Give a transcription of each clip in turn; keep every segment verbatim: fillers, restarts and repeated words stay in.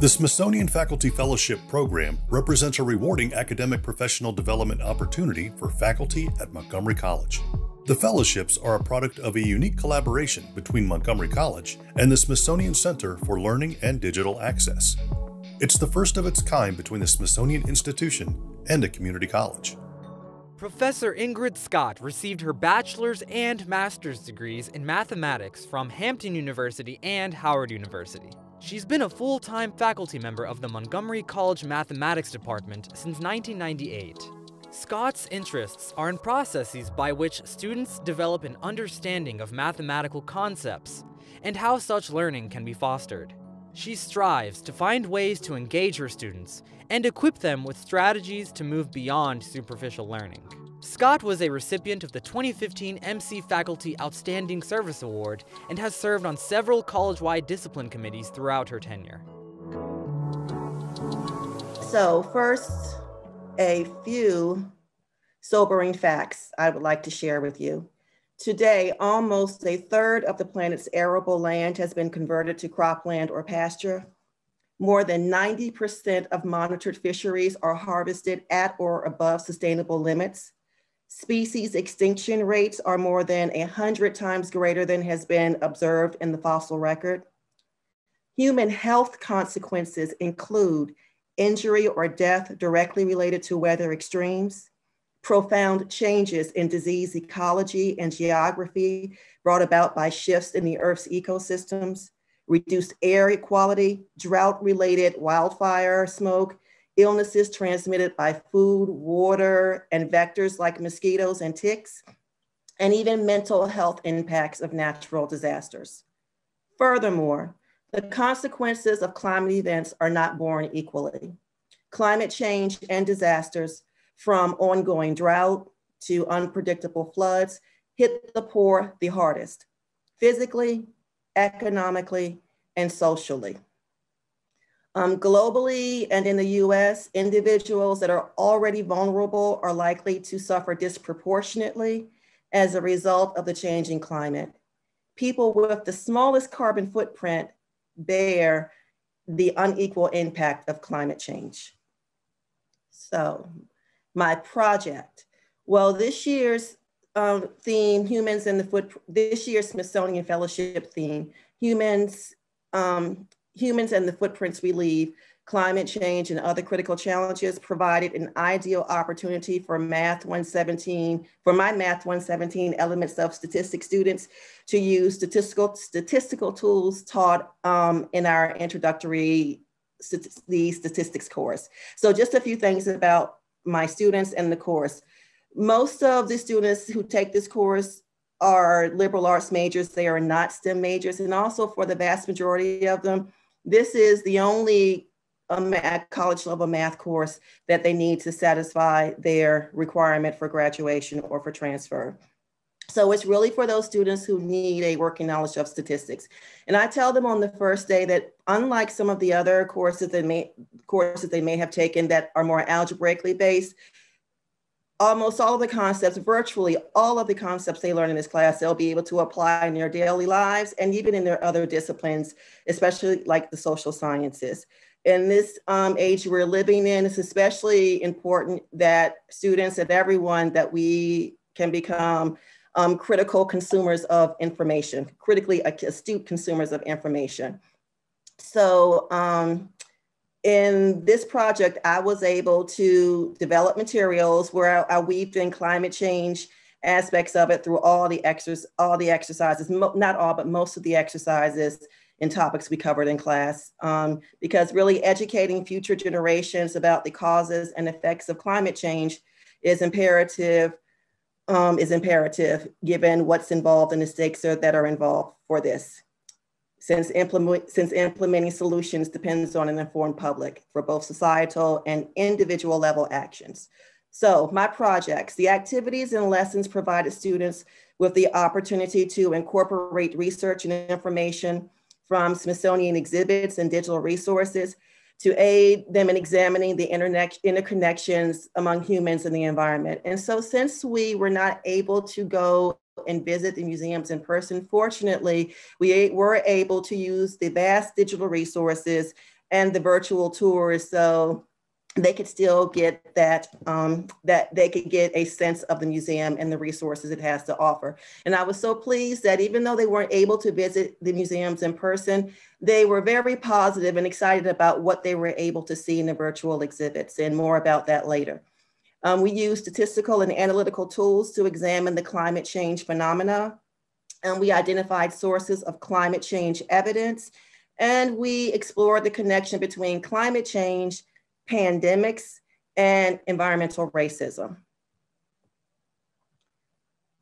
The Smithsonian Faculty Fellowship program represents a rewarding academic professional development opportunity for faculty at Montgomery College. The fellowships are a product of a unique collaboration between Montgomery College and the Smithsonian Center for Learning and Digital Access. It's the first of its kind between the Smithsonian Institution and a community college. Professor Ingrid Scott received her bachelor's and master's degrees in mathematics from Hampton University and Howard University. She's been a full-time faculty member of the Montgomery College Mathematics Department since nineteen ninety-eight. Scott's interests are in processes by which students develop an understanding of mathematical concepts and how such learning can be fostered. She strives to find ways to engage her students and equip them with strategies to move beyond superficial learning. Scott was a recipient of the twenty fifteen M C Faculty Outstanding Service Award and has served on several college-wide discipline committees throughout her tenure. So first, a few sobering facts I would like to share with you. Today, almost a third of the planet's arable land has been converted to cropland or pasture. More than ninety percent of monitored fisheries are harvested at or above sustainable limits. Species extinction rates are more than one hundred times greater than has been observed in the fossil record. Human health consequences include injury or death directly related to weather extremes, profound changes in disease ecology and geography brought about by shifts in the Earth's ecosystems, reduced air quality, drought-related wildfire smoke, illnesses transmitted by food, water, and vectors like mosquitoes and ticks, and even mental health impacts of natural disasters. Furthermore, the consequences of climate events are not borne equally. Climate change and disasters, from ongoing drought to unpredictable floods, hit the poor the hardest, physically, economically, and socially. Um, globally and in the U S, individuals that are already vulnerable are likely to suffer disproportionately as a result of the changing climate. People with the smallest carbon footprint bear the unequal impact of climate change. So my project, well, this year's um, theme, humans in the footprint, this year's Smithsonian Fellowship theme, humans, um, humans and the footprints we leave, climate change and other critical challenges, provided an ideal opportunity for Math one seventeen, for my Math one seventeen elements of statistics students to use statistical statistical tools taught um, in our introductory st- the statistics course. So just a few things about my students and the course. Most of the students who take this course are liberal arts majors. They are not STEM majors. And also for the vast majority of them, this is the only um, college level math course that they need to satisfy their requirement for graduation or for transfer. So it's really for those students who need a working knowledge of statistics. And I tell them on the first day that unlike some of the other courses they may, courses they may have taken that are more algebraically based, almost all of the concepts, virtually all of the concepts they learn in this class, they'll be able to apply in their daily lives and even in their other disciplines, especially like the social sciences. In this um, age we're living in, it's especially important that students and everyone that we can become Um, critical consumers of information, critically astute consumers of information. So um, in this project, I was able to develop materials where I, I weaved in climate change aspects of it through all the, exerc all the exercises, Mo not all, but most of the exercises and topics we covered in class, um, because really educating future generations about the causes and effects of climate change is imperative Um, is imperative given what's involved and the stakes are, that are involved for this, since, implement, since implementing solutions depends on an informed public for both societal and individual level actions. So my projects, the activities and lessons provided students with the opportunity to incorporate research and information from Smithsonian exhibits and digital resources to aid them in examining the interconnections among humans and the environment. And so since we were not able to go and visit the museums in person, fortunately, we were able to use the vast digital resources and the virtual tours, so they could still get that, um, that they could get a sense of the museum and the resources it has to offer. And I was so pleased that even though they weren't able to visit the museums in person, they were very positive and excited about what they were able to see in the virtual exhibits, and more about that later. Um, we used statistical and analytical tools to examine the climate change phenomena, and we identified sources of climate change evidence, and we explored the connection between climate change, pandemics, and environmental racism.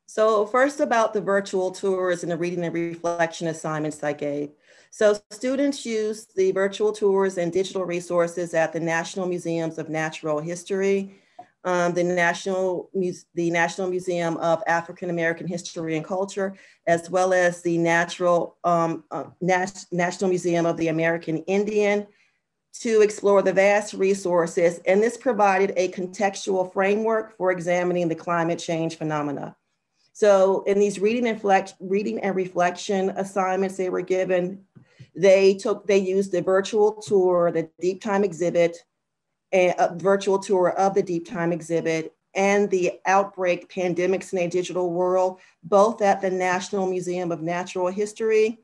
So first, about the virtual tours and the reading and reflection assignments I gave. So students used the virtual tours and digital resources at the National Museums of Natural History, Um, the, National the National Museum of African American History and Culture, as well as the Natural, um, uh, Nas National Museum of the American Indian, to explore the vast resources. And this provided a contextual framework for examining the climate change phenomena. So in these reading and, reading and reflection assignments they were given, they, took, they used the virtual tour, the Deep Time exhibit, a virtual tour of the Deep Time exhibit, and the Outbreak, Pandemics in a Digital World, both at the National Museum of Natural History,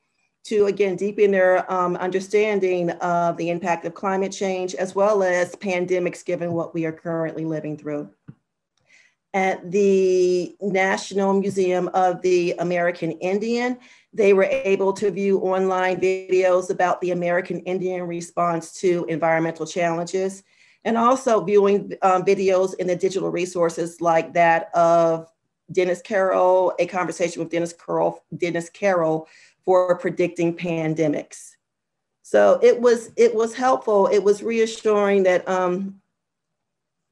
to again deepen their um, understanding of the impact of climate change as well as pandemics, given what we are currently living through. At the National Museum of the American Indian, they were able to view online videos about the American Indian response to environmental challenges, and also viewing um, videos in the digital resources like that of Dennis Carroll, a conversation with Dennis Carroll, Dennis Carroll for predicting pandemics. So it was, it was helpful. It was reassuring that um,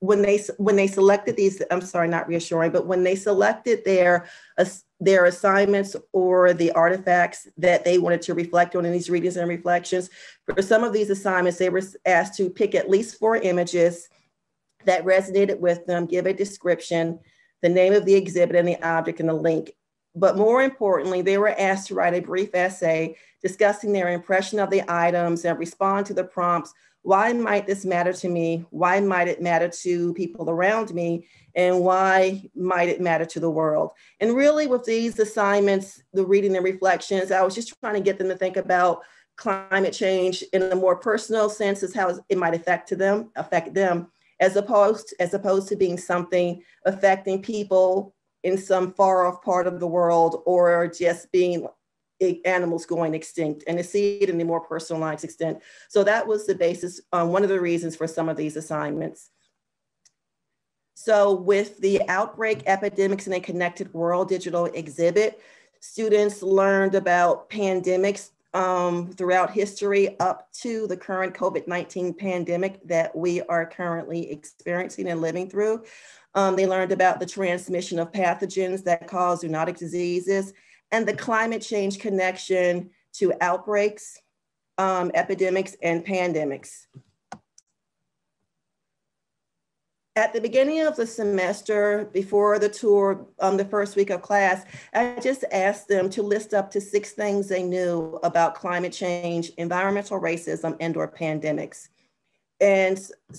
when they when they selected these, I'm sorry, not reassuring, but when they selected their uh, their assignments or the artifacts that they wanted to reflect on in these readings and reflections. For some of these assignments, they were asked to pick at least four images that resonated with them, give a description, the name of the exhibit and the object, and the link. But more importantly, they were asked to write a brief essay discussing their impression of the items and respond to the prompts: why might this matter to me? Why might it matter to people around me? And why might it matter to the world? And really with these assignments, the reading and reflections, I was just trying to get them to think about climate change in a more personal sense as how it might affect them, affect them as, opposed, as opposed to being something affecting people in some far off part of the world, or just being animals going extinct, and to see it in the more personalized extent. So that was the basis, um, one of the reasons for some of these assignments. So with the Outbreak, Epidemics in a Connected World digital exhibit, students learned about pandemics um, throughout history up to the current COVID nineteen pandemic that we are currently experiencing and living through. Um, they learned about the transmission of pathogens that cause zoonotic diseases, and the climate change connection to outbreaks, um, epidemics, and pandemics. At the beginning of the semester, before the tour, um, the first week of class, I just asked them to list up to six things they knew about climate change, environmental racism, and or pandemics. And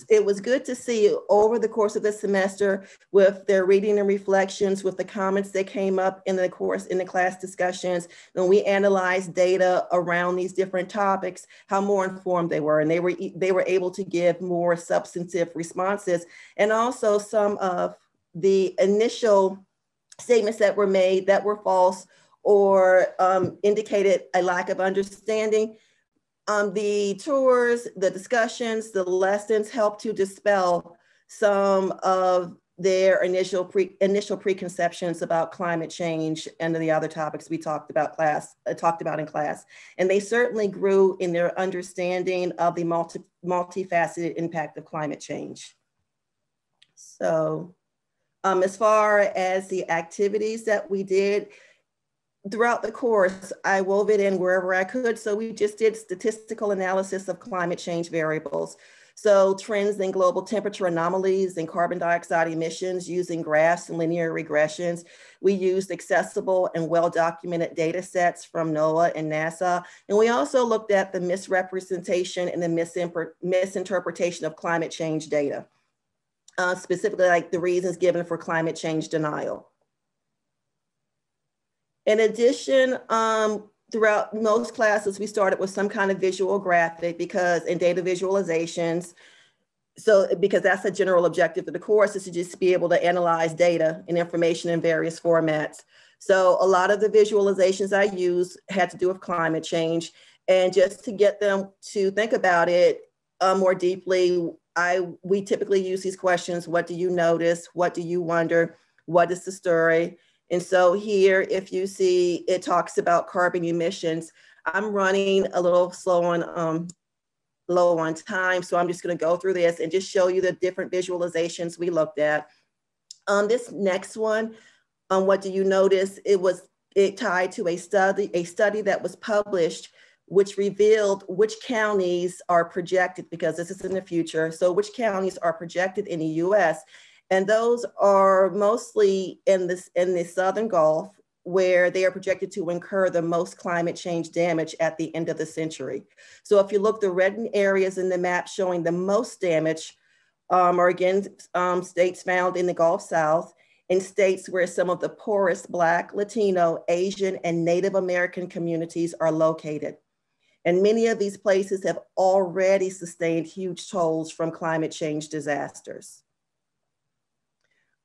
it was good to see over the course of the semester, with their reading and reflections, with the comments that came up in the course, in the class discussions, when we analyzed data around these different topics, how more informed they were. And they were, they were able to give more substantive responses. And also some of the initial statements that were made that were false or um, indicated a lack of understanding. Um, the tours, the discussions, the lessons helped to dispel some of their initial, pre, initial preconceptions about climate change and the other topics we talked about, class, uh, talked about in class. And they certainly grew in their understanding of the multi, multifaceted impact of climate change. So um, as far as the activities that we did, throughout the course, I wove it in wherever I could. So we just did statistical analysis of climate change variables. So trends in global temperature anomalies and carbon dioxide emissions using graphs and linear regressions. We used accessible and well-documented data sets from NOAA and NASA. And we also looked at the misrepresentation and the misinterpretation of climate change data, uh, specifically like the reasons given for climate change denial. In addition, um, throughout most classes, we started with some kind of visual graphic because in data visualizations, so because that's a general objective of the course is to just be able to analyze data and information in various formats. So a lot of the visualizations I used had to do with climate change, and just to get them to think about it uh, more deeply, I we typically use these questions: what do you notice? What do you wonder? What is the story? And so here, if you see, it talks about carbon emissions. I'm running a little slow on, um, low on time, so I'm just gonna go through this and just show you the different visualizations we looked at. Um, this next one, um, what do you notice? It was, it tied to a study, a study that was published, which revealed which counties are projected, because this is in the future, so which counties are projected in the U S. And those are mostly in, this, in the Southern Gulf, where they are projected to incur the most climate change damage at the end of the century. So if you look, the red areas in the map showing the most damage um, are again um, states found in the Gulf South, in states where some of the poorest Black, Latino, Asian, and Native American communities are located. And many of these places have already sustained huge tolls from climate change disasters.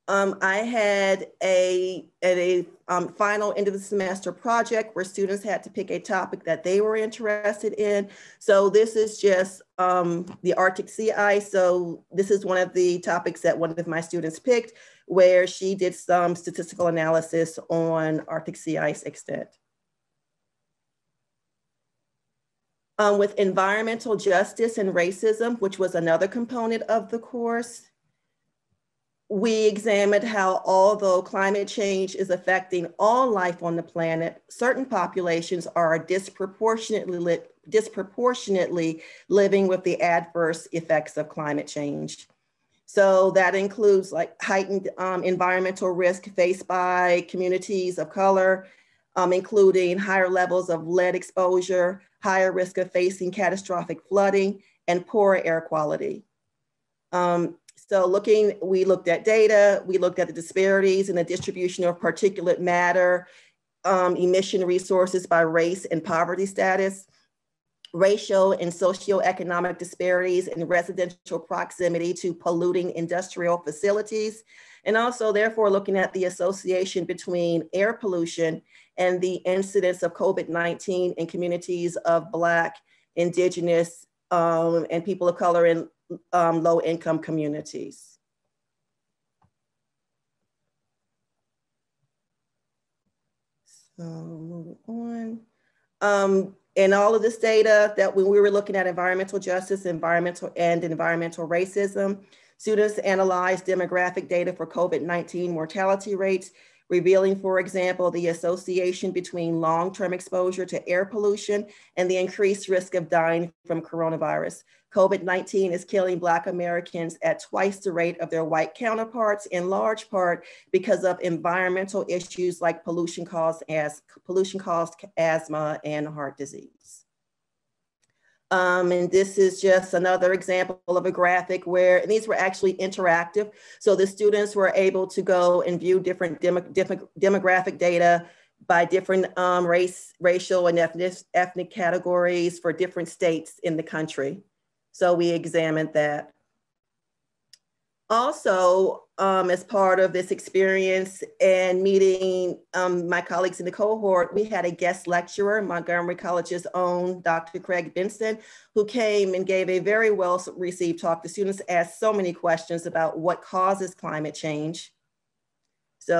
Um, I had a, at a um, final end of the semester project where students had to pick a topic that they were interested in. So this is just um, the Arctic sea ice. So this is one of the topics that one of my students picked, where she did some statistical analysis on Arctic sea ice extent. Um, with environmental justice and racism, which was another component of the course, we examined how, although climate change is affecting all life on the planet, certain populations are disproportionately, li disproportionately living with the adverse effects of climate change. So that includes like heightened um, environmental risk faced by communities of color, um, including higher levels of lead exposure, higher risk of facing catastrophic flooding, and poorer air quality. Um, So looking, we looked at data, we looked at the disparities in the distribution of particulate matter, um, emission resources by race and poverty status, racial and socioeconomic disparities in residential proximity to polluting industrial facilities, and also therefore looking at the association between air pollution and the incidence of COVID nineteen in communities of Black, Indigenous, um, and people of color in Um, low-income communities. So moving on. Um, and all of this data that when we were looking at environmental justice, environmental and environmental racism, students analyzed demographic data for COVID nineteen mortality rates, revealing, for example, the association between long-term exposure to air pollution and the increased risk of dying from coronavirus. COVID nineteen is killing Black Americans at twice the rate of their white counterparts, in large part because of environmental issues like pollution caused, as, pollution caused asthma and heart disease. Um, and this is just another example of a graphic where, and these were actually interactive. So the students were able to go and view different demo, demo, demographic data by different um, race, racial and ethnic, ethnic categories for different states in the country. So we examined that. Also, um, as part of this experience and meeting um, my colleagues in the cohort, we had a guest lecturer, Montgomery College's own Doctor Craig Benson, who came and gave a very well-received talk. The students asked so many questions about what causes climate change. So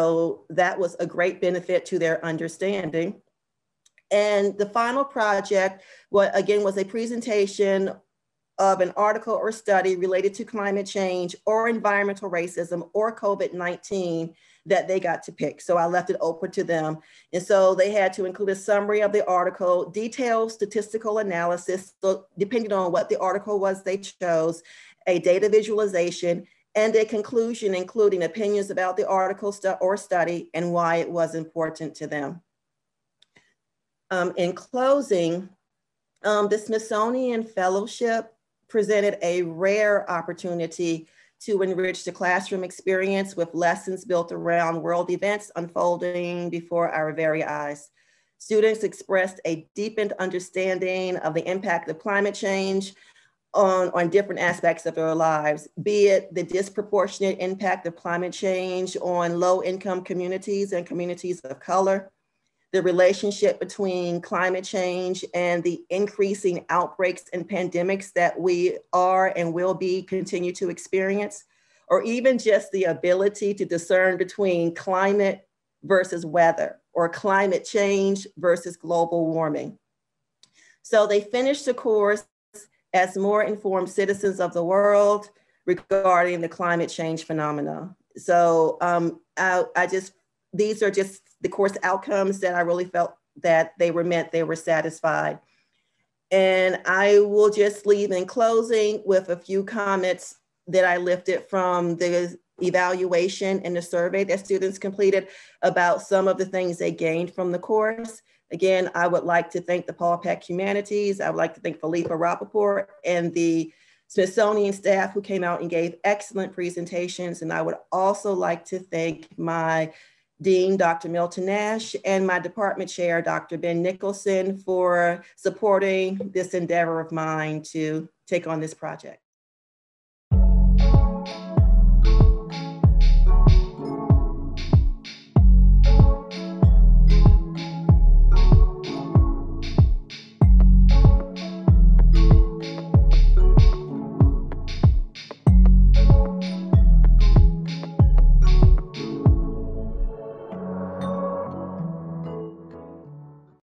that was a great benefit to their understanding. And the final project, what again was a presentation of an article or study related to climate change or environmental racism or COVID nineteen that they got to pick. So I left it open to them. And so they had to include a summary of the article, detailed statistical analysis, so depending on what the article was they chose, a data visualization, and a conclusion, including opinions about the article stu or study and why it was important to them. Um, in closing, um, the Smithsonian Fellowship presented a rare opportunity to enrich the classroom experience with lessons built around world events unfolding before our very eyes. Students expressed a deepened understanding of the impact of climate change on, on different aspects of their lives, be it the disproportionate impact of climate change on low-income communities and communities of color, the relationship between climate change and the increasing outbreaks and pandemics that we are and will be continue to experience, or even just the ability to discern between climate versus weather or climate change versus global warming. So they finished the course as more informed citizens of the world regarding the climate change phenomena. So um, I, I just, these are just the course outcomes that I really felt that they were meant, they were satisfied. And I will just leave in closing with a few comments that I lifted from the evaluation and the survey that students completed about some of the things they gained from the course. Again, I would like to thank the Paul Peck Humanities. I would like to thank Philippa Rappaport and the Smithsonian staff who came out and gave excellent presentations. And I would also like to thank my Dean, Doctor Milton Nash, and my department chair, Doctor Ben Nicholson, for supporting this endeavor of mine to take on this project.